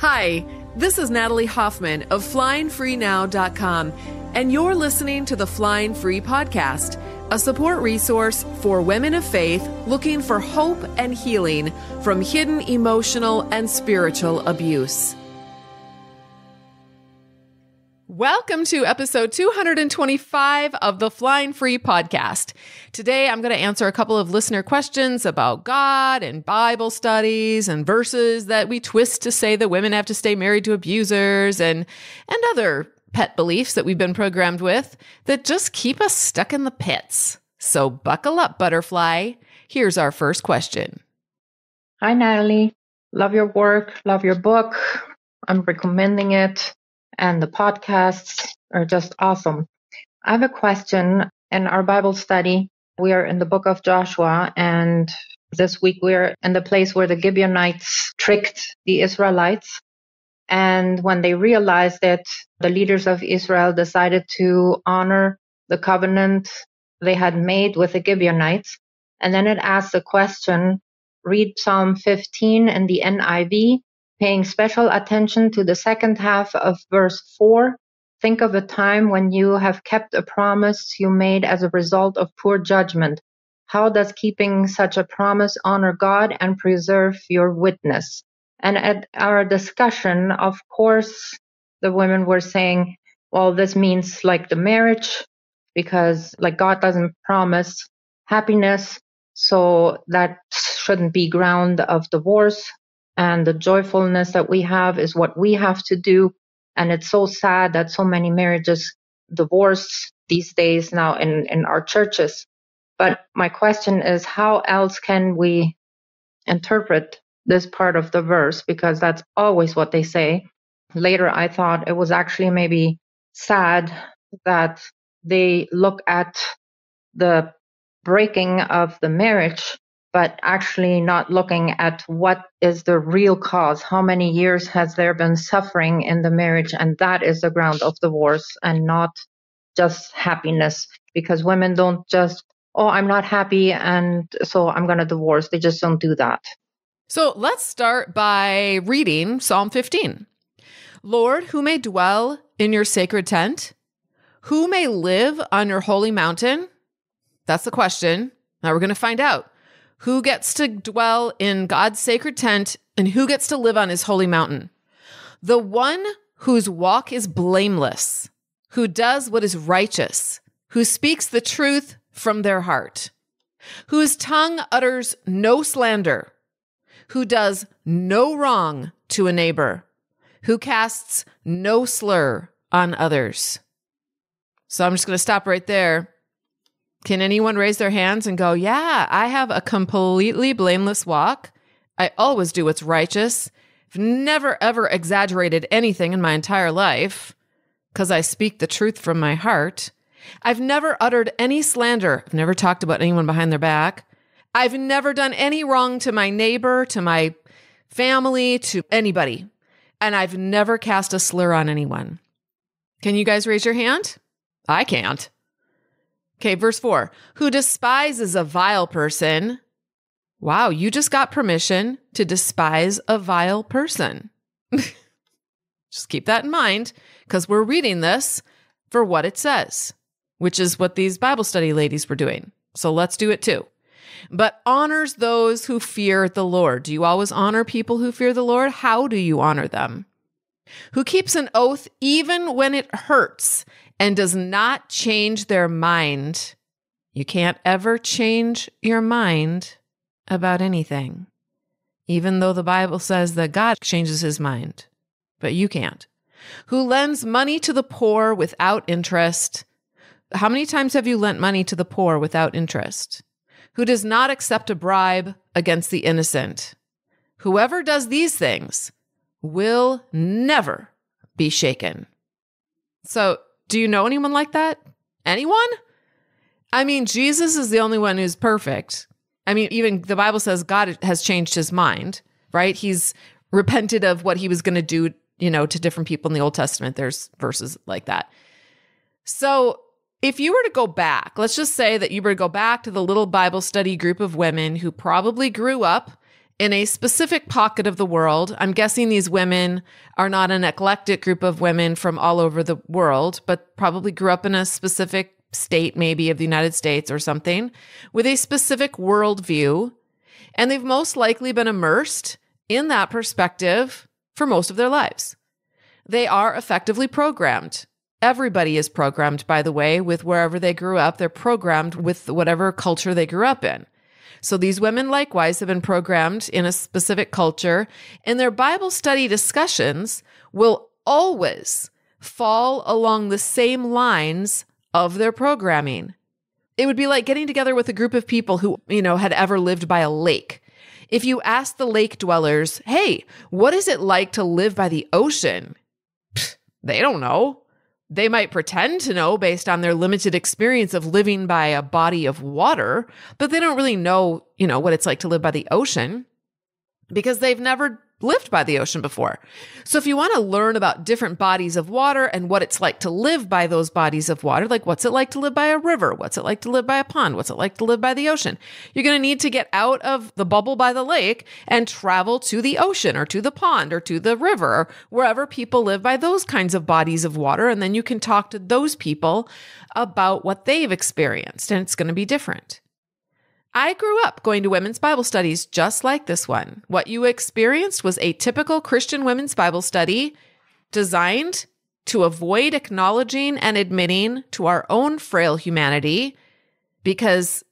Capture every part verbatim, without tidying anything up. Hi, this is Natalie Hoffman of flying free now dot com, and you're listening to the Flying Free Podcast, a support resource for women of faith looking for hope and healing from hidden emotional and spiritual abuse. Welcome to episode two hundred twenty-five of the Flying Free Podcast. Today, I'm going to answer a couple of listener questions about God and Bible studies and verses that we twist to say that women have to stay married to abusers and, and other pet beliefs that we've been programmed with that just keep us stuck in the pits. So buckle up, butterfly. Here's our first question. Hi, Natalie. Love your work. Love your book. I'm recommending it. And the podcasts are just awesome. I have a question. In our Bible study, we are in the book of Joshua, and this week we're in the place where the Gibeonites tricked the Israelites. And when they realized that the leaders of Israel decided to honor the covenant they had made with the Gibeonites, and then it asks the question, read Psalm fifteen in the N I V, paying special attention to the second half of verse four. Think of a time when you have kept a promise you made as a result of poor judgment. How does keeping such a promise honor God and preserve your witness? And at our discussion, of course, the women were saying, well, this means like the marriage, because like God doesn't promise happiness, so that shouldn't be ground of divorce. And the joyfulness that we have is what we have to do. And it's so sad that so many marriages divorce these days now in, in our churches. But my question is, how else can we interpret this part of the verse? Because that's always what they say. Later, I thought it was actually maybe sad that they look at the breaking of the marriage, but actually not looking at what is the real cause. How many years has there been suffering in the marriage? And that is the ground of divorce, and not just happiness. Because women don't just, oh, I'm not happy, and so I'm going to divorce. They just don't do that. So let's start by reading Psalm fifteen. Lord, who may dwell in your sacred tent? Who may live on your holy mountain? That's the question. Now we're going to find out. Who gets to dwell in God's sacred tent, and who gets to live on his holy mountain? The one whose walk is blameless, who does what is righteous, who speaks the truth from their heart, whose tongue utters no slander, who does no wrong to a neighbor, who casts no slur on others. So I'm just going to stop right there. Can anyone raise their hands and go, yeah, I have a completely blameless walk. I always do what's righteous. I've never, ever exaggerated anything in my entire life because I speak the truth from my heart. I've never uttered any slander. I've never talked about anyone behind their back. I've never done any wrong to my neighbor, to my family, to anybody. And I've never cast a slur on anyone. Can you guys raise your hand? I can't. Okay, verse four, who despises a vile person. Wow, you just got permission to despise a vile person. Just keep that in mind, because we're reading this for what it says, which is what these Bible study ladies were doing. So let's do it too. But honors those who fear the Lord. Do you always honor people who fear the Lord? How do you honor them? Who keeps an oath even when it hurts and does not change their mind. You can't ever change your mind about anything, even though the Bible says that God changes his mind, but you can't. Who lends money to the poor without interest. How many times have you lent money to the poor without interest? Who does not accept a bribe against the innocent. Whoever does these things will never be shaken. So, do you know anyone like that? Anyone? I mean, Jesus is the only one who's perfect. I mean, even the Bible says God has changed his mind, right? He's repented of what he was going to do, you know, to different people in the Old Testament. There's verses like that. So if you were to go back, let's just say that you were to go back to the little Bible study group of women who probably grew up in a specific pocket of the world. I'm guessing these women are not an eclectic group of women from all over the world, but probably grew up in a specific state, maybe of the United States or something, with a specific worldview. And they've most likely been immersed in that perspective for most of their lives. They are effectively programmed. Everybody is programmed, by the way, with wherever they grew up. They're programmed with whatever culture they grew up in. So these women likewise have been programmed in a specific culture, and their Bible study discussions will always fall along the same lines of their programming. It would be like getting together with a group of people who, you know, had ever lived by a lake. If you ask the lake dwellers, hey, what is it like to live by the ocean? Pfft, they don't know. They might pretend to know based on their limited experience of living by a body of water, but they don't really know, you know, what it's like to live by the ocean because they've never lived by the ocean before. So if you want to learn about different bodies of water and what it's like to live by those bodies of water, like what's it like to live by a river? What's it like to live by a pond? What's it like to live by the ocean? You're going to need to get out of the bubble by the lake and travel to the ocean or to the pond or to the river or wherever people live by those kinds of bodies of water. And then you can talk to those people about what they've experienced, and it's going to be different. I grew up going to women's Bible studies just like this one. What you experienced was a typical Christian women's Bible study designed to avoid acknowledging and admitting to our own frail humanity, because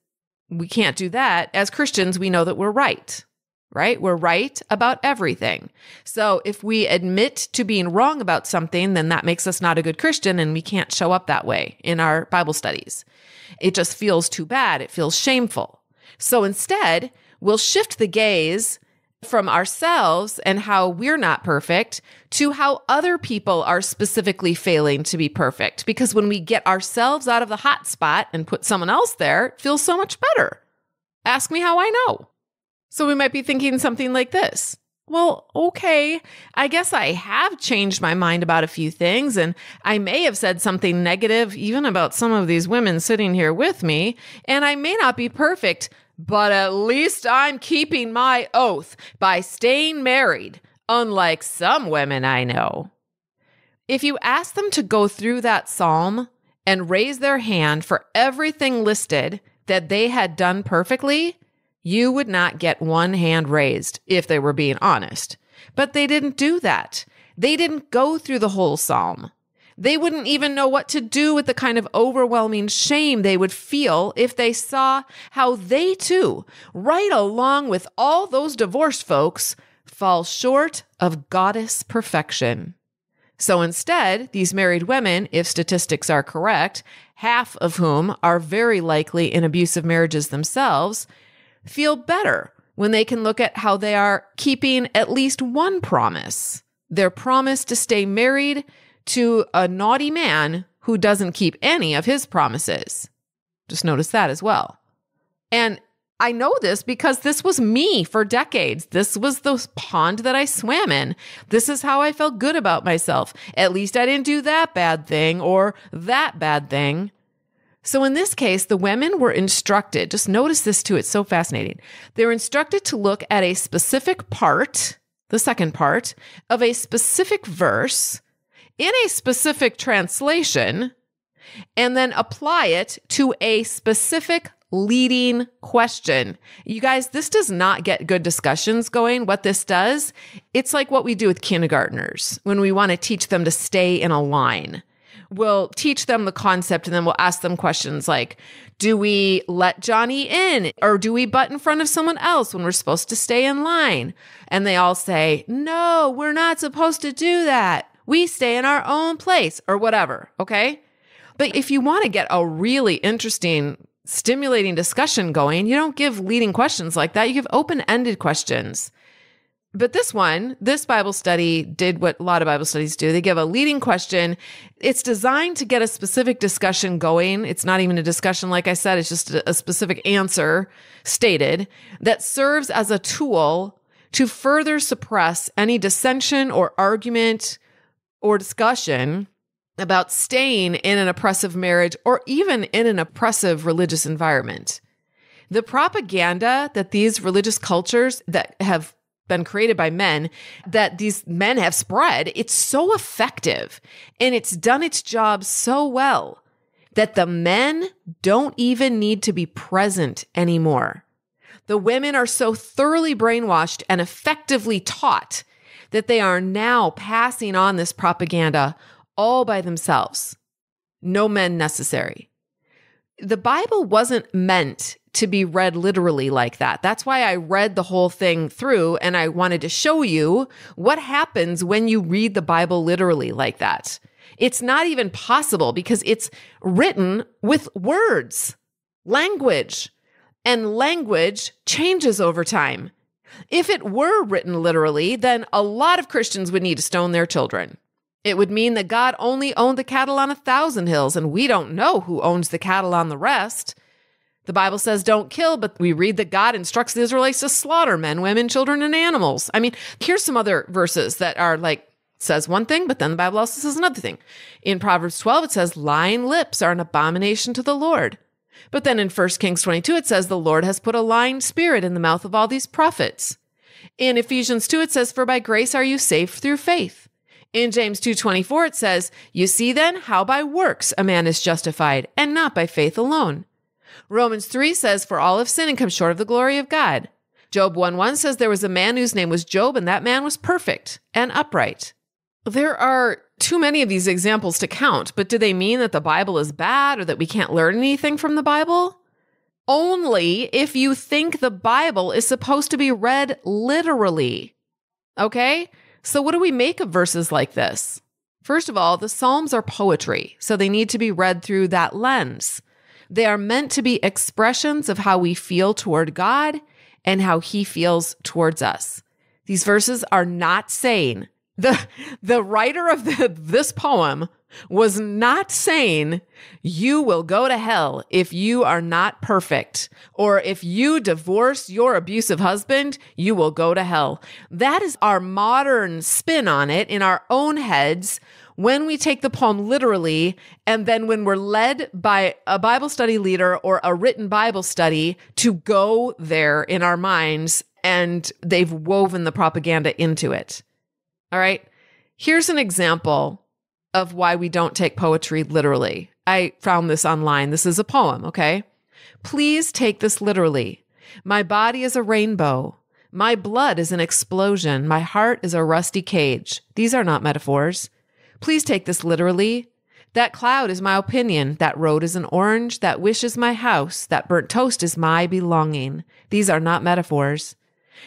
we can't do that. As Christians, we know that we're right, right? We're right about everything. So if we admit to being wrong about something, then that makes us not a good Christian, and we can't show up that way in our Bible studies. It just feels too bad. It feels shameful. So instead, we'll shift the gaze from ourselves and how we're not perfect to how other people are specifically failing to be perfect. Because when we get ourselves out of the hot spot and put someone else there, it feels so much better. Ask me how I know. So we might be thinking something like this. Well, okay, I guess I have changed my mind about a few things, and I may have said something negative even about some of these women sitting here with me, and I may not be perfect, but at least I'm keeping my oath by staying married, unlike some women I know. If you ask them to go through that psalm and raise their hand for everything listed that they had done perfectly, you would not get one hand raised if they were being honest. But they didn't do that. They didn't go through the whole psalm. They wouldn't even know what to do with the kind of overwhelming shame they would feel if they saw how they too, right along with all those divorced folks, fall short of goddess perfection. So instead, these married women, if statistics are correct, half of whom are very likely in abusive marriages themselves, feel better when they can look at how they are keeping at least one promise, their promise to stay married to a naughty man who doesn't keep any of his promises. Just notice that as well. And I know this because this was me for decades. This was the pond that I swam in. This is how I felt good about myself. At least I didn't do that bad thing or that bad thing. So in this case, the women were instructed, just notice this too, it's so fascinating. They were instructed to look at a specific part, the second part, of a specific verse in a specific translation, and then apply it to a specific leading question. You guys, this does not get good discussions going. What this does, it's like what we do with kindergartners when we want to teach them to stay in a line. We'll teach them the concept, and then we'll ask them questions like, do we let Johnny in, or do we butt in front of someone else when we're supposed to stay in line? And they all say, no, we're not supposed to do that. We stay in our own place or whatever. Okay. But if you want to get a really interesting, stimulating discussion going, you don't give leading questions like that. You give open-ended questions. But this one, this Bible study did what a lot of Bible studies do. They give a leading question. It's designed to get a specific discussion going. It's not even a discussion. Like I said, it's just a specific answer stated that serves as a tool to further suppress any dissension or argument or discussion about staying in an oppressive marriage or even in an oppressive religious environment. The propaganda that these religious cultures that have been created by men, that these men have spread, it's so effective and it's done its job so well that the men don't even need to be present anymore. The women are so thoroughly brainwashed and effectively taught that they are now passing on this propaganda all by themselves. No men necessary. The Bible wasn't meant to be read literally like that. That's why I read the whole thing through, and I wanted to show you what happens when you read the Bible literally like that. It's not even possible because it's written with words, language, and language changes over time. If it were written literally, then a lot of Christians would need to stone their children. It would mean that God only owned the cattle on a thousand hills, and we don't know who owns the cattle on the rest. The Bible says don't kill, but we read that God instructs the Israelites to slaughter men, women, children, and animals. I mean, here's some other verses that are like, says one thing, but then the Bible also says another thing. In Proverbs twelve, it says, lying lips are an abomination to the Lord. But then in First Kings twenty-two, it says, the Lord has put a lying spirit in the mouth of all these prophets. In Ephesians two, it says, for by grace are you saved through faith. In James two twenty-four, it says, you see then how by works a man is justified and not by faith alone. Romans three says, for all have sinned and come short of the glory of God. Job one one says, there was a man whose name was Job, and that man was perfect and upright. There are too many of these examples to count, but do they mean that the Bible is bad or that we can't learn anything from the Bible? Only if you think the Bible is supposed to be read literally. Okay? So what do we make of verses like this? First of all, the Psalms are poetry, so they need to be read through that lens. They are meant to be expressions of how we feel toward God and how He feels towards us. These verses are not saying The the writer of the, this poem was not saying, you will go to hell if you are not perfect, or if you divorce your abusive husband, you will go to hell. That is our modern spin on it in our own heads when we take the poem literally, and then when we're led by a Bible study leader or a written Bible study to go there in our minds, and they've woven the propaganda into it. All right, here's an example of why we don't take poetry literally. I found this online. This is a poem, okay? Please take this literally. My body is a rainbow. My blood is an explosion. My heart is a rusty cage. These are not metaphors. Please take this literally. That cloud is my opinion. That road is an orange. That wish is my house. That burnt toast is my belonging. These are not metaphors.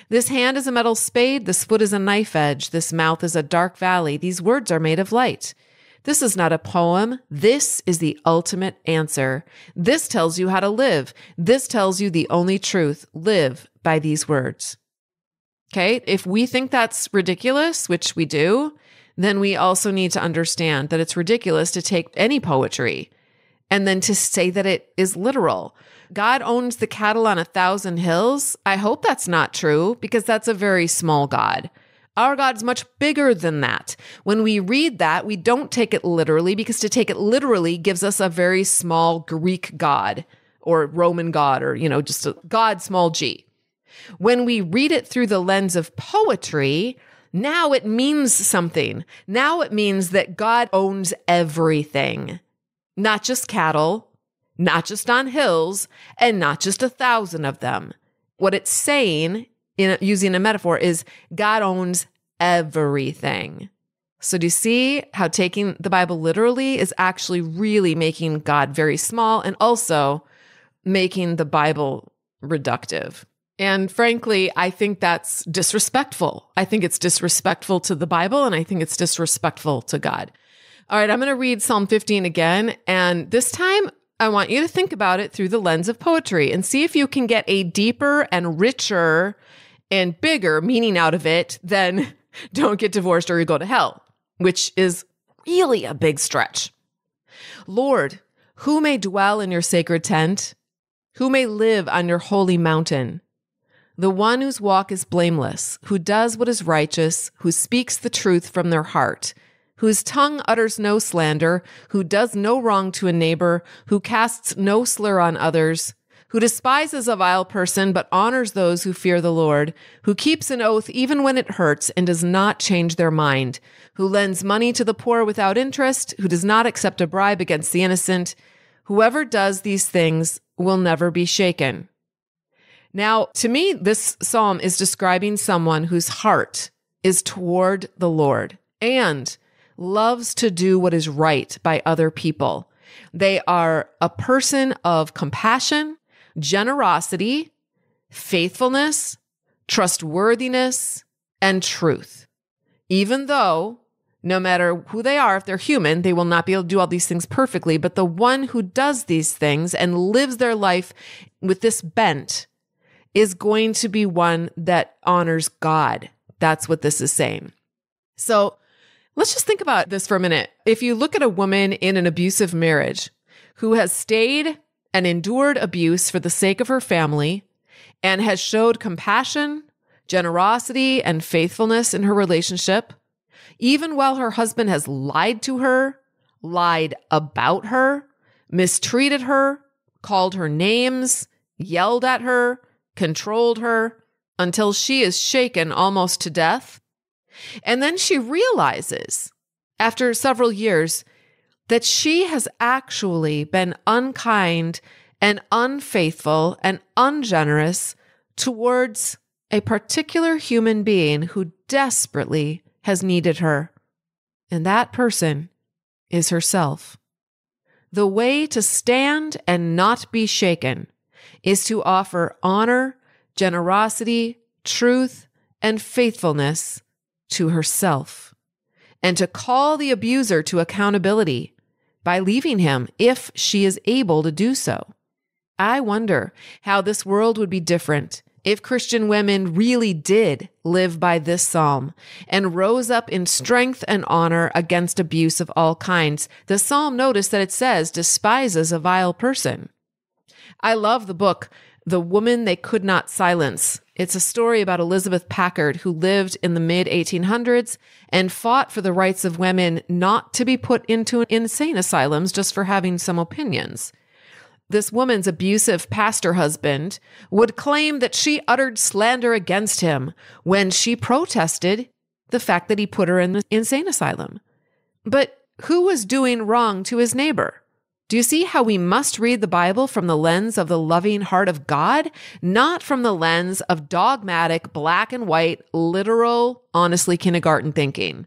This hand is a metal spade, this foot is a knife edge, this mouth is a dark valley, these words are made of light. This is not a poem, this is the ultimate answer. This tells you how to live, this tells you the only truth, live by these words. Okay, if we think that's ridiculous, which we do, then we also need to understand that it's ridiculous to take any poetry and then to say that it is literal. God owns the cattle on a thousand hills. I hope that's not true, because that's a very small God. Our God's much bigger than that. When we read that, we don't take it literally, because to take it literally gives us a very small Greek God or Roman God, or, you know, just a God small g. When we read it through the lens of poetry, now it means something. Now it means that God owns everything, not just cattle, not just on hills, and not just a thousand of them. What it's saying, in using a metaphor, is God owns everything. So do you see how taking the Bible literally is actually really making God very small and also making the Bible reductive? And frankly, I think that's disrespectful. I think it's disrespectful to the Bible, and I think it's disrespectful to God. All right, I'm going to read Psalm fifteen again, and this time, I want you to think about it through the lens of poetry and see if you can get a deeper and richer and bigger meaning out of it than don't get divorced or you go to hell, which is really a big stretch. Lord, who may dwell in your sacred tent? Who may live on your holy mountain? The one whose walk is blameless, who does what is righteous, who speaks the truth from their heart, whose tongue utters no slander, who does no wrong to a neighbor, who casts no slur on others, who despises a vile person but honors those who fear the Lord, who keeps an oath even when it hurts and does not change their mind, who lends money to the poor without interest, who does not accept a bribe against the innocent. Whoever does these things will never be shaken." Now, to me, this psalm is describing someone whose heart is toward the Lord and loves to do what is right by other people. They are a person of compassion, generosity, faithfulness, trustworthiness, and truth. Even though, no matter who they are, if they're human, they will not be able to do all these things perfectly, but the one who does these things and lives their life with this bent is going to be one that honors God. That's what this is saying. So let's just think about this for a minute. If you look at a woman in an abusive marriage who has stayed and endured abuse for the sake of her family and has showed compassion, generosity, and faithfulness in her relationship, even while her husband has lied to her, lied about her, mistreated her, called her names, yelled at her, controlled her, until she is shaken almost to death. And then she realizes, after several years, that she has actually been unkind and unfaithful and ungenerous towards a particular human being who desperately has needed her. And that person is herself. The way to stand and not be shaken is to offer honor, generosity, truth, and faithfulness to herself, and to call the abuser to accountability by leaving him if she is able to do so. I wonder how this world would be different if Christian women really did live by this psalm and rose up in strength and honor against abuse of all kinds. The psalm, notice that it says, despises a vile person. I love the book, The Woman They Could Not Silence. It's a story about Elizabeth Packard, who lived in the mid eighteen hundreds and fought for the rights of women not to be put into insane asylums just for having some opinions. This woman's abusive pastor husband would claim that she uttered slander against him when she protested the fact that he put her in the insane asylum. But who was doing wrong to his neighbor? Do you see how we must read the Bible from the lens of the loving heart of God, not from the lens of dogmatic, black and white, literal, honestly, kindergarten thinking?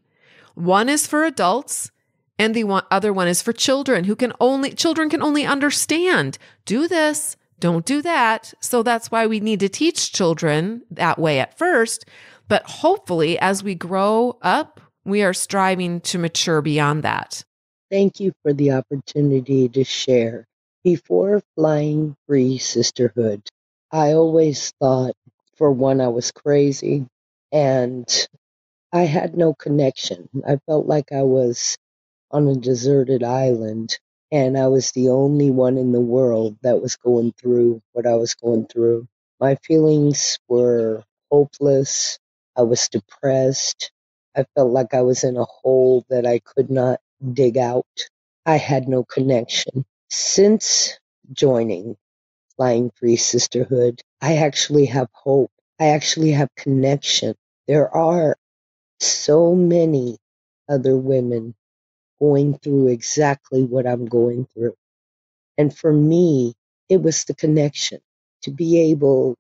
One is for adults and the other one is for children who can only, children can only understand, do this, don't do that. So that's why we need to teach children that way at first. But hopefully as we grow up, we are striving to mature beyond that. Thank you for the opportunity to share. Before Flying Free Sisterhood, I always thought, for one, I was crazy, and I had no connection. I felt like I was on a deserted island, and I was the only one in the world that was going through what I was going through. My feelings were hopeless. I was depressed. I felt like I was in a hole that I could not dig out. I had no connection. Since joining Flying Free Sisterhood, I actually have hope. I actually have connection. There are so many other women going through exactly what I'm going through. And for me, it was the connection, to be able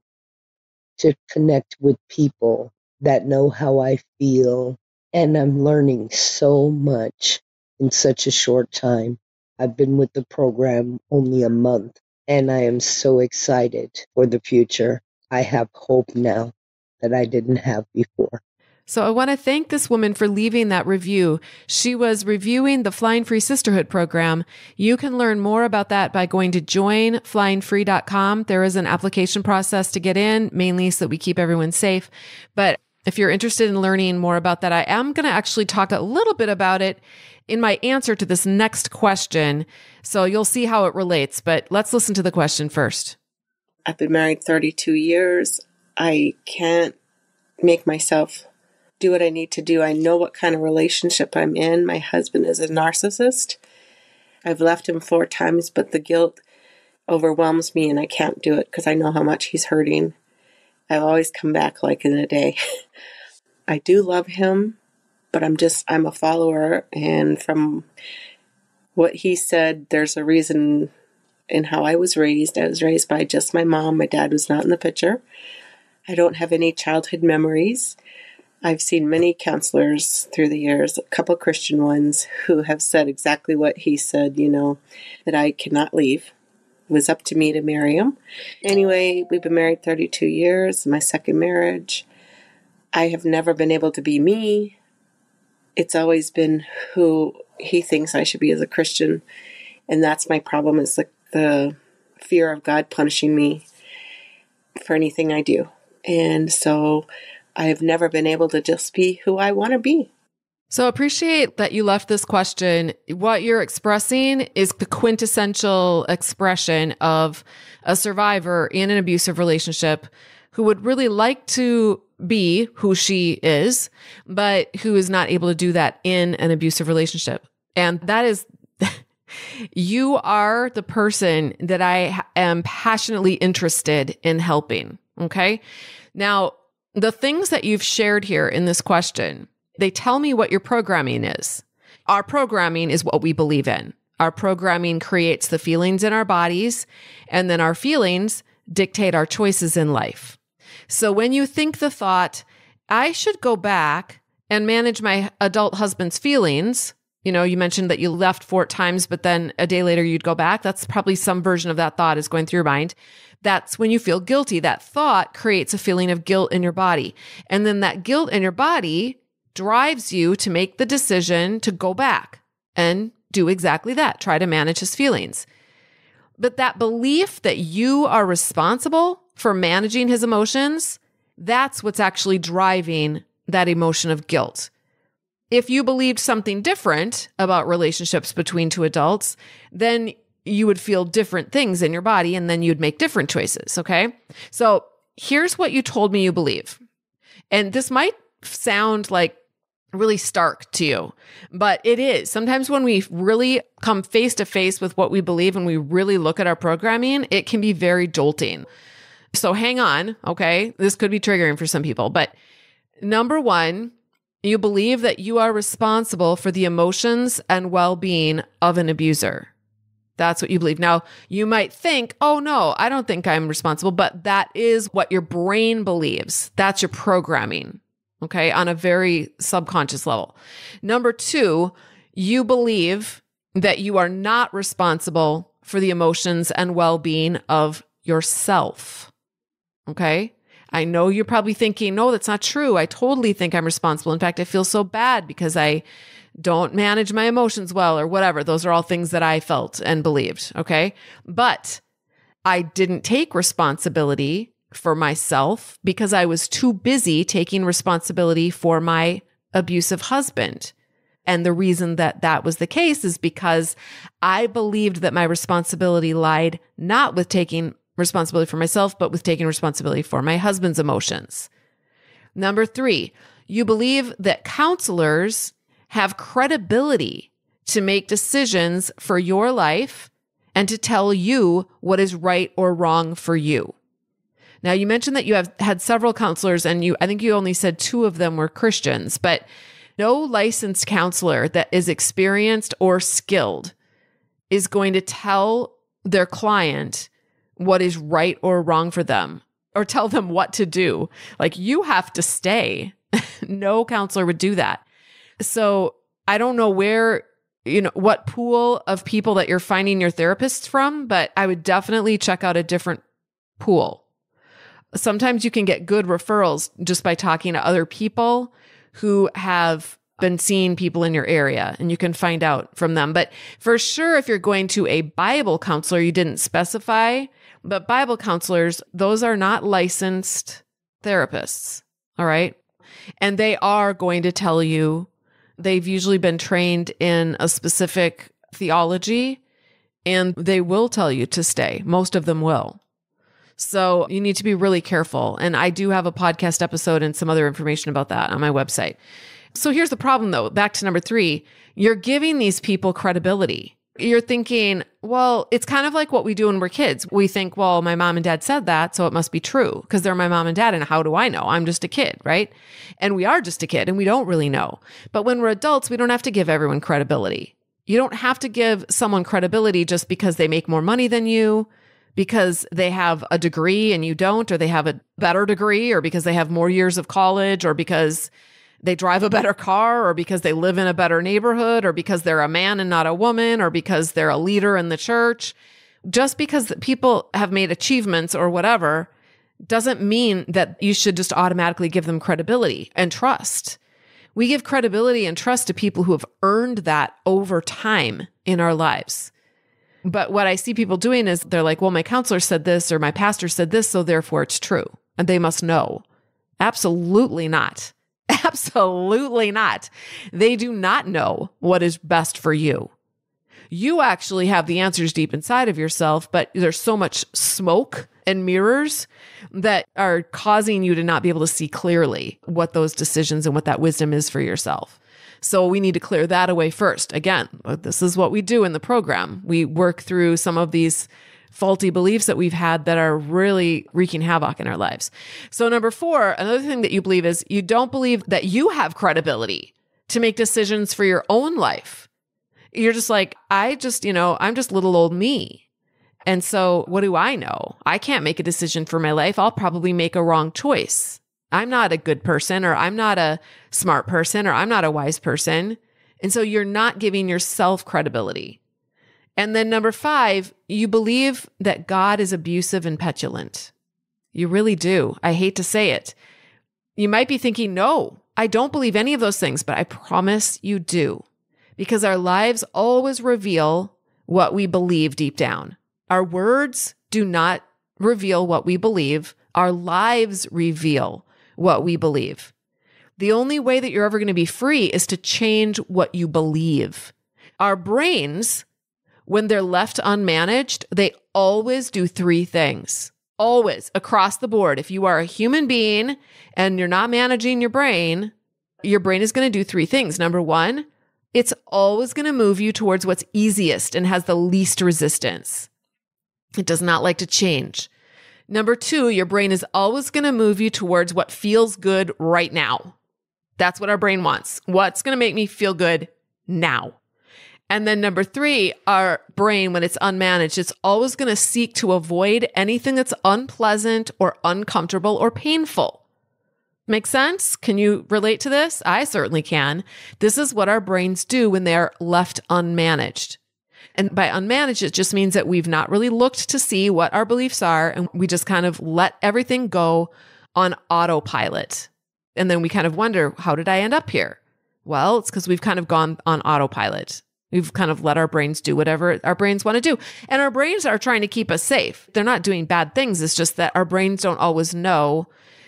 to connect with people that know how I feel. And I'm learning so much in such a short time. I've been with the program only a month, and I am so excited for the future. I have hope now that I didn't have before. So I want to thank this woman for leaving that review. She was reviewing the Flying Free Sisterhood program. You can learn more about that by going to join flying free dot com. There is an application process to get in, mainly so that we keep everyone safe. But if you're interested in learning more about that, I am going to actually talk a little bit about it in my answer to this next question. So you'll see how it relates, but let's listen to the question first. I've been married thirty-two years. I can't make myself do what I need to do. I know what kind of relationship I'm in. My husband is a narcissist. I've left him four times, but the guilt overwhelms me and I can't do it because I know how much he's hurting. I always come back like in a day. I do love him, but I'm just, I'm a follower. And from what he said, there's a reason in how I was raised. I was raised by just my mom. My dad was not in the picture. I don't have any childhood memories. I've seen many counselors through the years, a couple Christian ones, who have said exactly what he said, you know, that I cannot leave. It was up to me to marry him. Anyway, we've been married thirty-two years, my second marriage. I have never been able to be me. It's always been who he thinks I should be as a Christian. And that's my problem, is the, the fear of God punishing me for anything I do. And so I have never been able to just be who I want to be. So appreciate that you left this question. What you're expressing is the quintessential expression of a survivor in an abusive relationship who would really like to be who she is, but who is not able to do that in an abusive relationship. And that is, you are the person that I am passionately interested in helping. Okay. Now, the things that you've shared here in this question, they tell me what your programming is. Our programming is what we believe in. Our programming creates the feelings in our bodies, and then our feelings dictate our choices in life. So when you think the thought, I should go back and manage my adult husband's feelings, you know, you mentioned that you left four times, but then a day later you'd go back. That's probably some version of that thought is going through your mind. That's when you feel guilty. That thought creates a feeling of guilt in your body. And then that guilt in your body drives you to make the decision to go back and do exactly that. Try to manage his feelings. But that belief that you are responsible for managing his emotions, that's what's actually driving that emotion of guilt. If you believed something different about relationships between two adults, then you would feel different things in your body, and then you'd make different choices, okay? So here's what you told me you believe. And this might sound like really stark to you, but it is. Sometimes when we really come face to face with what we believe and we really look at our programming, it can be very jolting. So hang on, okay? This could be triggering for some people, but number one, you believe that you are responsible for the emotions and well-being of an abuser. That's what you believe. Now, you might think, oh no, I don't think I'm responsible, but that is what your brain believes. That's your programming, okay, on a very subconscious level. Number two, you believe that you are not responsible for the emotions and well-being of yourself. Okay. I know you're probably thinking, no, that's not true. I totally think I'm responsible. In fact, I feel so bad because I don't manage my emotions well or whatever. Those are all things that I felt and believed. Okay. But I didn't take responsibility for myself because I was too busy taking responsibility for my abusive husband. And the reason that that was the case is because I believed that my responsibility lied not with taking responsibility for myself, but with taking responsibility for my husband's emotions. Number three, you believe that counselors have credibility to make decisions for your life and to tell you what is right or wrong for you. Now, you mentioned that you have had several counselors, and you, I think you only said two of them were Christians, but no licensed counselor that is experienced or skilled is going to tell their client what is right or wrong for them, or tell them what to do. Like, you have to stay. No counselor would do that. So I don't know where, you know, what pool of people that you're finding your therapists from, but I would definitely check out a different pool. Sometimes you can get good referrals just by talking to other people who have been seeing people in your area, and you can find out from them. But for sure, if you're going to a Bible counselor, you didn't specify, but Bible counselors, those are not licensed therapists. All right. And they are going to tell you, they've usually been trained in a specific theology, and they will tell you to stay. Most of them will. So you need to be really careful. And I do have a podcast episode and some other information about that on my website. So here's the problem though, back to number three, you're giving these people credibility. you're thinking, well, it's kind of like what we do when we're kids. We think, well, my mom and dad said that, so it must be true because they're my mom and dad. And how do I know? I'm just a kid, right? And we are just a kid and we don't really know. But when we're adults, we don't have to give everyone credibility. You don't have to give someone credibility just because they make more money than you, because they have a degree and you don't, or they have a better degree, or because they have more years of college, or because they drive a better car, or because they live in a better neighborhood, or because they're a man and not a woman, or because they're a leader in the church. Just because people have made achievements or whatever doesn't mean that you should just automatically give them credibility and trust. We give credibility and trust to people who have earned that over time in our lives. But what I see people doing is they're like, well, my counselor said this, or my pastor said this, so therefore it's true, and they must know. Absolutely not. Absolutely not. They do not know what is best for you. You actually have the answers deep inside of yourself, but there's so much smoke and mirrors that are causing you to not be able to see clearly what those decisions and what that wisdom is for yourself. So we need to clear that away first. Again, this is what we do in the program. We work through some of these faulty beliefs that we've had that are really wreaking havoc in our lives. So number four, another thing that you believe is you don't believe that you have credibility to make decisions for your own life. You're just like, I just, you know, I'm just little old me. And so what do I know? I can't make a decision for my life. I'll probably make a wrong choice. I'm not a good person, or I'm not a smart person, or I'm not a wise person. And so you're not giving yourself credibility. And then number five, you believe that God is abusive and petulant. You really do. I hate to say it. You might be thinking, no, I don't believe any of those things, but I promise you do, because our lives always reveal what we believe deep down. Our words do not reveal what we believe. Our lives reveal what we believe. The only way that you're ever going to be free is to change what you believe. Our brains, when they're left unmanaged, they always do three things, always across the board. If you are a human being and you're not managing your brain, your brain is going to do three things. Number one, it's always going to move you towards what's easiest and has the least resistance. It does not like to change. Number two, your brain is always going to move you towards what feels good right now. That's what our brain wants. What's going to make me feel good now? And then number three, our brain, when it's unmanaged, it's always going to seek to avoid anything that's unpleasant or uncomfortable or painful. Make sense? Can you relate to this? I certainly can. This is what our brains do when they are left unmanaged. And by unmanaged, it just means that we've not really looked to see what our beliefs are, and we just kind of let everything go on autopilot. And then we kind of wonder, how did I end up here? Well, it's because we've kind of gone on autopilot. We've kind of let our brains do whatever our brains want to do. And our brains are trying to keep us safe. They're not doing bad things. It's just that our brains don't always know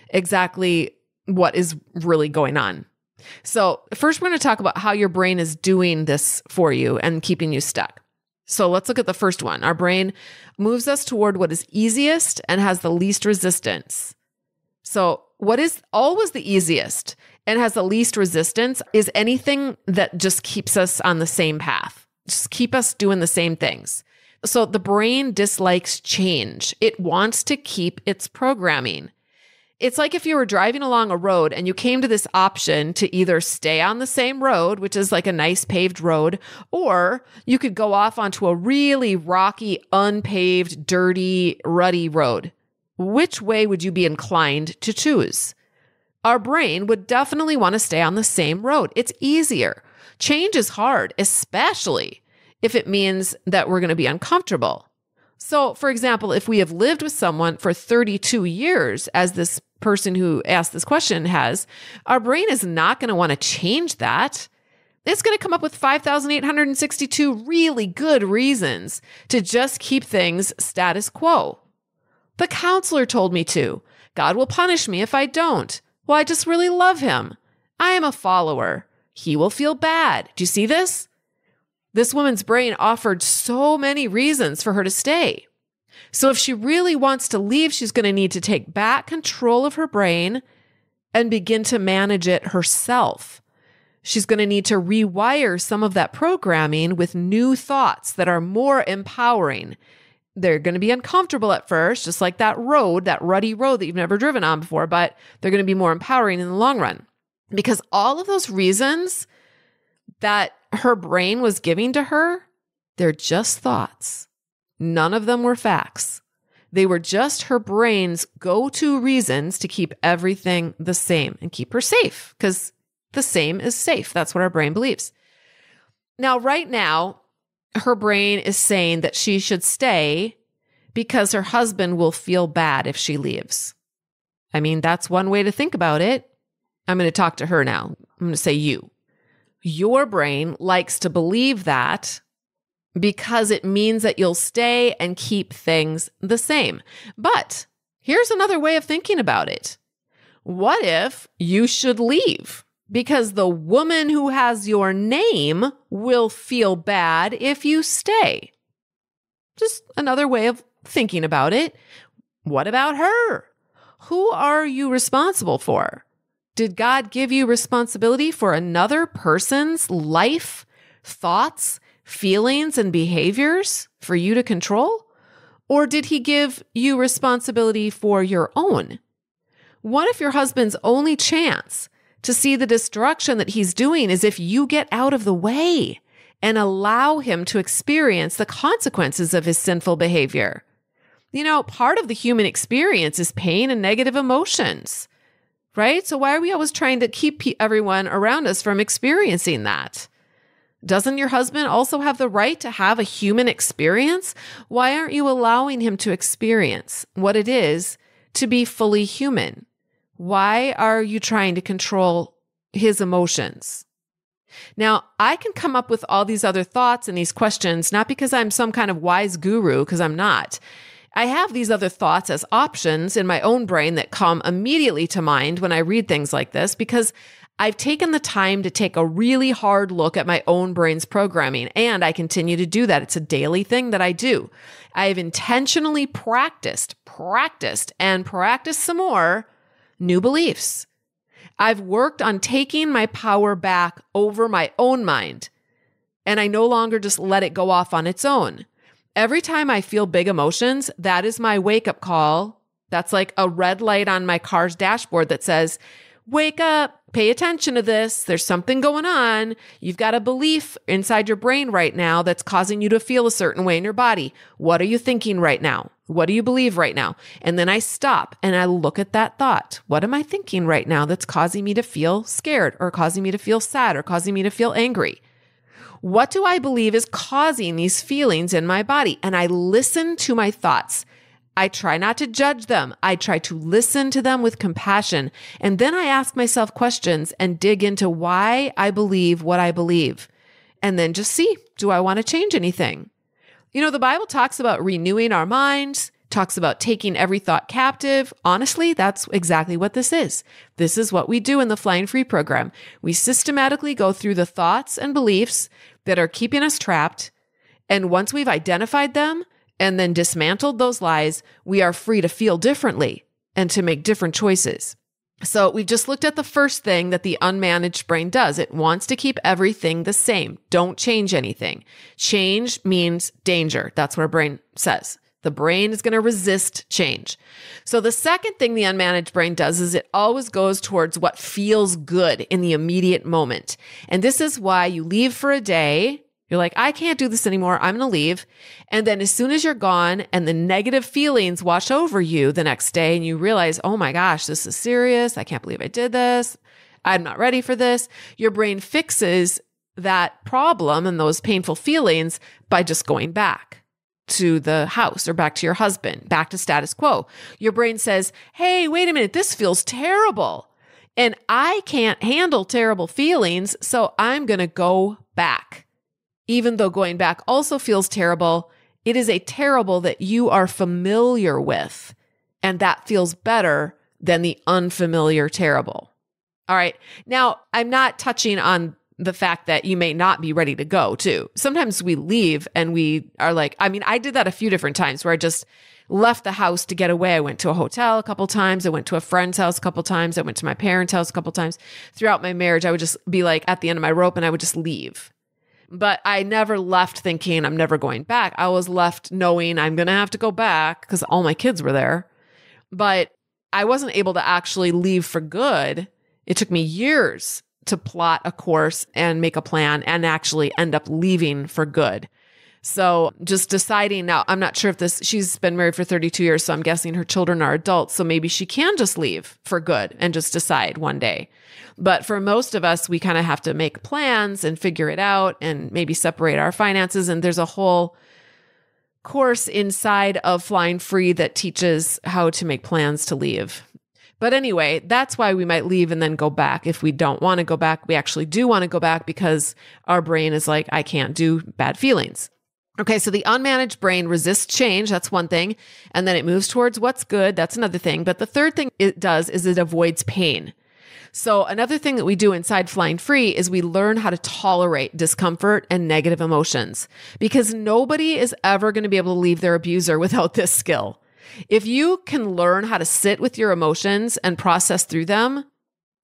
exactly what is really going on. So first, we're going to talk about how your brain is doing this for you and keeping you stuck. So let's look at the first one. Our brain moves us toward what is easiest and has the least resistance. So what is always the easiest and has the least resistance is anything that just keeps us on the same path, just keep us doing the same things. So the brain dislikes change. It wants to keep its programming. It's like if you were driving along a road and you came to this option to either stay on the same road, which is like a nice paved road, or you could go off onto a really rocky, unpaved, dirty, rutty road. Which way would you be inclined to choose? Our brain would definitely want to stay on the same road. It's easier. Change is hard, especially if it means that we're going to be uncomfortable. So, for example, if we have lived with someone for thirty-two years, as this person who asked this question has, our brain is not going to want to change that. It's going to come up with five thousand eight hundred sixty-two really good reasons to just keep things status quo. The counselor told me to. God will punish me if I don't. Well, I just really love him. I am a follower. He will feel bad. Do you see this? This woman's brain offered so many reasons for her to stay. So if she really wants to leave, she's going to need to take back control of her brain and begin to manage it herself. She's going to need to rewire some of that programming with new thoughts that are more empowering. They're going to be uncomfortable at first, just like that road, that rutty road that you've never driven on before, but they're going to be more empowering in the long run. Because all of those reasons that her brain was giving to her, they're just thoughts. None of them were facts. They were just her brain's go-to reasons to keep everything the same and keep her safe, because the same is safe. That's what our brain believes. Now, right now, her brain is saying that she should stay because her husband will feel bad if she leaves. I mean, that's one way to think about it. I'm going to talk to her now. I'm going to say you. Your brain likes to believe that because it means that you'll stay and keep things the same. But here's another way of thinking about it. What if you should leave because the woman who has your name will feel bad if you stay? Just another way of thinking about it. What about her? Who are you responsible for? Did God give you responsibility for another person's life, thoughts, feelings and behaviors for you to control? Or did he give you responsibility for your own? What if your husband's only chance to see the destruction that he's doing is if you get out of the way and allow him to experience the consequences of his sinful behavior? You know, part of the human experience is pain and negative emotions, right? So why are we always trying to keep everyone around us from experiencing that? Doesn't your husband also have the right to have a human experience? Why aren't you allowing him to experience what it is to be fully human? Why are you trying to control his emotions? Now, I can come up with all these other thoughts and these questions, not because I'm some kind of wise guru, because I'm not. I have these other thoughts as options in my own brain that come immediately to mind when I read things like this, because I've taken the time to take a really hard look at my own brain's programming, and I continue to do that. It's a daily thing that I do. I have intentionally practiced, practiced, and practiced some more new beliefs. I've worked on taking my power back over my own mind, and I no longer just let it go off on its own. Every time I feel big emotions, that is my wake-up call. That's like a red light on my car's dashboard that says, wake up, pay attention to this. There's something going on. You've got a belief inside your brain right now that's causing you to feel a certain way in your body. What are you thinking right now? What do you believe right now? And then I stop and I look at that thought. What am I thinking right now that's causing me to feel scared or causing me to feel sad or causing me to feel angry? What do I believe is causing these feelings in my body? And I listen to my thoughts. I try not to judge them. I try to listen to them with compassion. And then I ask myself questions and dig into why I believe what I believe. And then just see, do I want to change anything? You know, the Bible talks about renewing our minds, talks about taking every thought captive. Honestly, that's exactly what this is. This is what we do in the Flying Free program. We systematically go through the thoughts and beliefs that are keeping us trapped. And once we've identified them, and then dismantled those lies, we are free to feel differently and to make different choices. So we've just looked at the first thing that the unmanaged brain does. It wants to keep everything the same. Don't change anything. Change means danger. That's what our brain says. The brain is going to resist change. So the second thing the unmanaged brain does is it always goes towards what feels good in the immediate moment. And this is why you leave for a day. You're like, I can't do this anymore. I'm going to leave. And then as soon as you're gone and the negative feelings wash over you the next day and you realize, oh my gosh, this is serious. I can't believe I did this. I'm not ready for this. Your brain fixes that problem and those painful feelings by just going back to the house or back to your husband, back to status quo. Your brain says, hey, wait a minute, this feels terrible. And I can't handle terrible feelings, so I'm going to go back. Even though going back also feels terrible, it is a terrible that you are familiar with, and that feels better than the unfamiliar terrible. All right. Now, I'm not touching on the fact that you may not be ready to go too. Sometimes we leave and we are like, I mean, I did that a few different times where I just left the house to get away. I went to a hotel a couple times. I went to a friend's house a couple times. I went to my parents' house a couple times. Throughout my marriage, I would just be like at the end of my rope and I would just leave. But I never left thinking I'm never going back. I was left knowing I'm going to have to go back because all my kids were there. But I wasn't able to actually leave for good. It took me years to plot a course and make a plan and actually end up leaving for good. So just deciding now, I'm not sure if this, she's been married for thirty-two years, so I'm guessing her children are adults. So maybe she can just leave for good and just decide one day. But for most of us, we kind of have to make plans and figure it out and maybe separate our finances. And there's a whole course inside of Flying Free that teaches how to make plans to leave. But anyway, that's why we might leave and then go back. If we don't want to go back, we actually do want to go back because our brain is like, I can't do bad feelings. Okay, so the unmanaged brain resists change. That's one thing. And then it moves towards what's good. That's another thing. But the third thing it does is it avoids pain. So another thing that we do inside Flying Free is we learn how to tolerate discomfort and negative emotions, because nobody is ever going to be able to leave their abuser without this skill. If you can learn how to sit with your emotions and process through them,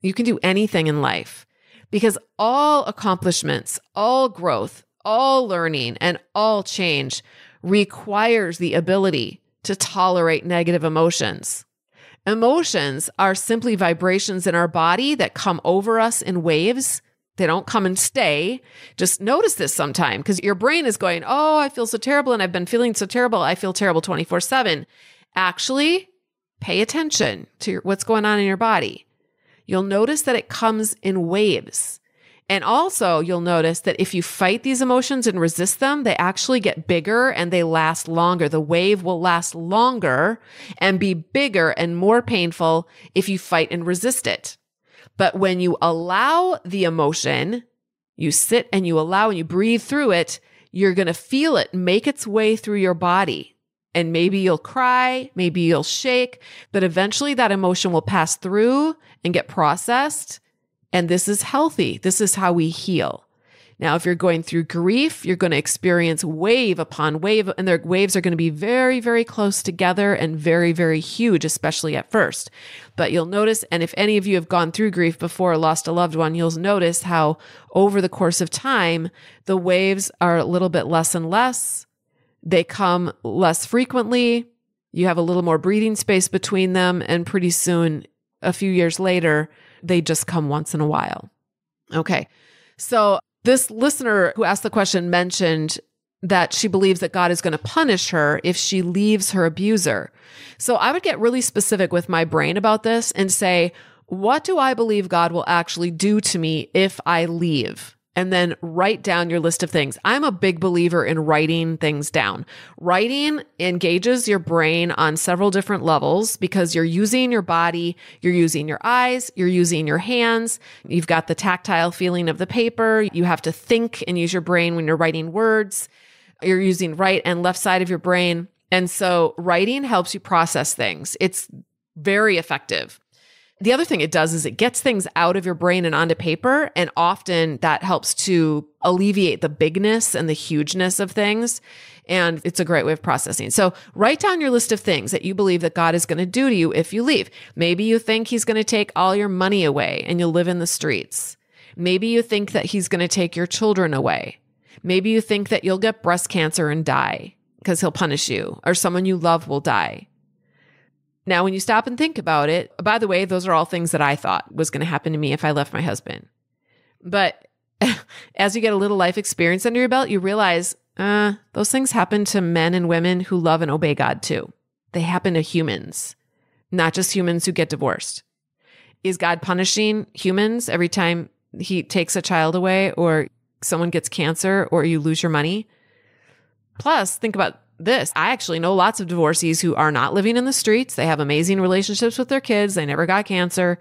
you can do anything in life, because all accomplishments, all growth, all learning and all change requires the ability to tolerate negative emotions. Emotions are simply vibrations in our body that come over us in waves. They don't come and stay. Just notice this sometime, because your brain is going, oh, I feel so terrible and I've been feeling so terrible. I feel terrible twenty-four seven. Actually, pay attention to your, what's going on in your body. You'll notice that it comes in waves. And also you'll notice that if you fight these emotions and resist them, they actually get bigger and they last longer. The wave will last longer and be bigger and more painful if you fight and resist it. But when you allow the emotion, you sit and you allow and you breathe through it, you're going to feel it make its way through your body. And maybe you'll cry, maybe you'll shake, but eventually that emotion will pass through and get processed. And this is healthy. This is how we heal. Now, if you're going through grief, you're going to experience wave upon wave, and their waves are going to be very, very close together and very, very huge, especially at first. But you'll notice, and if any of you have gone through grief before, lost a loved one, you'll notice how over the course of time, the waves are a little bit less and less. They come less frequently. You have a little more breathing space between them. And pretty soon, a few years later, they just come once in a while. Okay. So this listener who asked the question mentioned that she believes that God is going to punish her if she leaves her abuser. So I would get really specific with my brain about this and say, what do I believe God will actually do to me if I leave? And then write down your list of things. I'm a big believer in writing things down. Writing engages your brain on several different levels because you're using your body, you're using your eyes, you're using your hands. You've got the tactile feeling of the paper. You have to think and use your brain when you're writing words. You're using right and left side of your brain. And so writing helps you process things. It's very effective. The other thing it does is it gets things out of your brain and onto paper. And often that helps to alleviate the bigness and the hugeness of things. And it's a great way of processing. So write down your list of things that you believe that God is going to do to you if you leave. Maybe you think he's going to take all your money away and you'll live in the streets. Maybe you think that he's going to take your children away. Maybe you think that you'll get breast cancer and die because he'll punish you, or someone you love will die. Now, when you stop and think about it, by the way, those are all things that I thought was going to happen to me if I left my husband. But as you get a little life experience under your belt, you realize uh, those things happen to men and women who love and obey God too. They happen to humans, not just humans who get divorced. Is God punishing humans every time he takes a child away or someone gets cancer or you lose your money? Plus, think about this. I actually know lots of divorcees who are not living in the streets. They have amazing relationships with their kids. They never got cancer.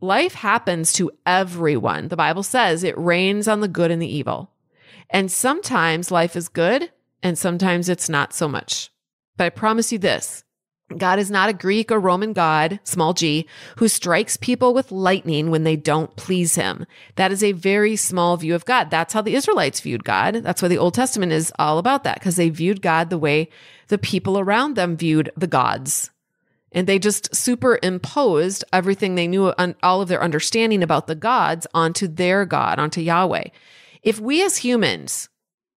Life happens to everyone. The Bible says it rains on the good and the evil. And sometimes life is good and sometimes it's not so much. But I promise you this, God is not a Greek or Roman God, small g, who strikes people with lightning when they don't please him. That is a very small view of God. That's how the Israelites viewed God. That's why the Old Testament is all about that, because they viewed God the way the people around them viewed the gods. And they just superimposed everything they knew, on all of their understanding about the gods, onto their God, onto Yahweh. If we as humans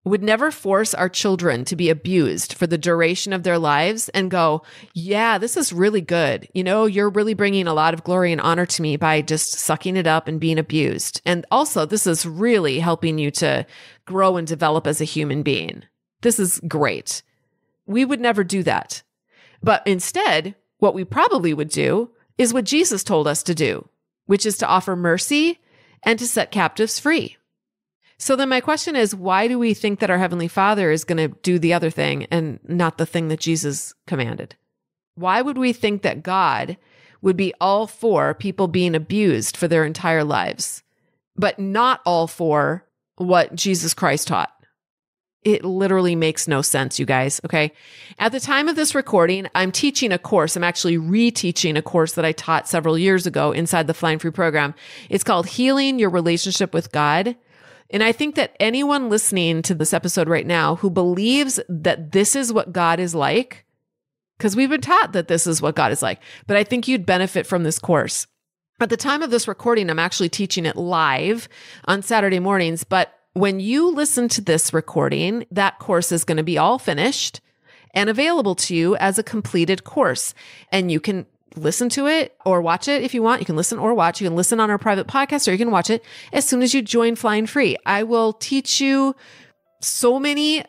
would never force our children to be abused for the duration of their lives and go, yeah, this is really good. You know, you're really bringing a lot of glory and honor to me by just sucking it up and being abused. And also, this is really helping you to grow and develop as a human being. This is great. We would never do that. But instead, what we probably would do is what Jesus told us to do, which is to offer mercy and to set captives free. So then my question is, why do we think that our Heavenly Father is going to do the other thing and not the thing that Jesus commanded? Why would we think that God would be all for people being abused for their entire lives, but not all for what Jesus Christ taught? It literally makes no sense, you guys, okay? At the time of this recording, I'm teaching a course. I'm actually reteaching a course that I taught several years ago inside the Flying Free program. It's called Healing Your Relationship with God. And I think that anyone listening to this episode right now who believes that this is what God is like, because we've been taught that this is what God is like, but I think you'd benefit from this course. At the time of this recording, I'm actually teaching it live on Saturday mornings, but when you listen to this recording, that course is going to be all finished and available to you as a completed course. And you can listen to it or watch it if you want. You can listen or watch. You can listen on our private podcast, or you can watch it as soon as you join Flying Free. I will teach you so many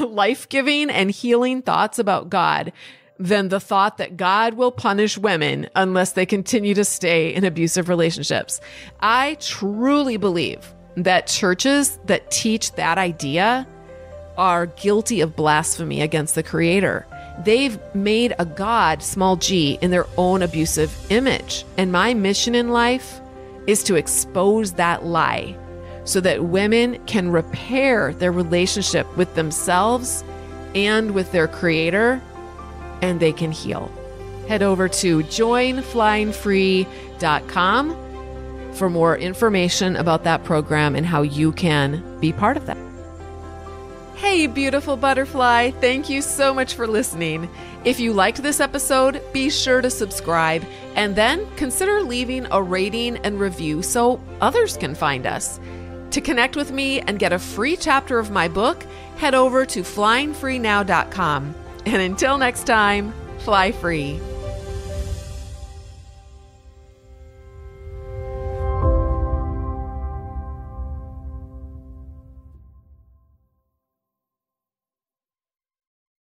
life-giving and healing thoughts about God than the thought that God will punish women unless they continue to stay in abusive relationships. I truly believe that churches that teach that idea are guilty of blasphemy against the Creator. They've made a God, small g, in their own abusive image. And my mission in life is to expose that lie so that women can repair their relationship with themselves and with their Creator, and they can heal. Head over to join flying free dot com for more information about that program and how you can be part of that. Hey, beautiful butterfly. Thank you so much for listening. If you liked this episode, be sure to subscribe and then consider leaving a rating and review so others can find us. To connect with me and get a free chapter of my book, head over to flying free now dot com. And until next time, fly free.